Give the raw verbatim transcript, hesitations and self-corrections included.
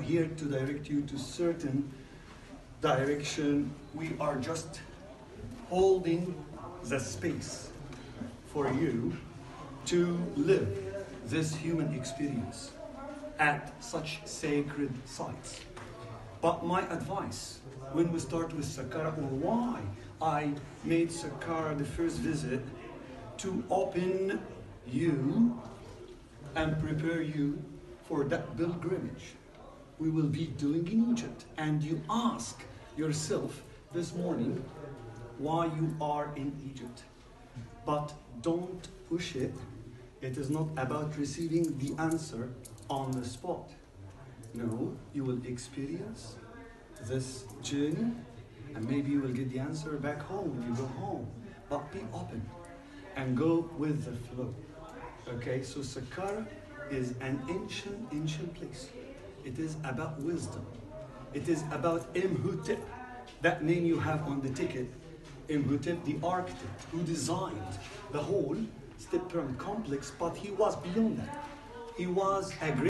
here to direct you to certain direction. We are just holding the space for you to live this human experience at such sacred sites. But my advice, when we start with Saqqara, or why I made Saqqara the first visit, to open you and prepare you for that pilgrimage we will be doing in Egypt. And you ask yourself this morning why you are in Egypt. But don't push it. It is not about receiving the answer on the spot. No, you will experience this journey, and maybe you will get the answer back home when you go home. But be open and go with the flow. Okay, so Saqqara is an ancient, ancient place. It is about wisdom. It is about Imhotep, that name you have on the ticket. Imhotep, the architect who designed the whole step pyramid complex, but he was beyond that. He was a great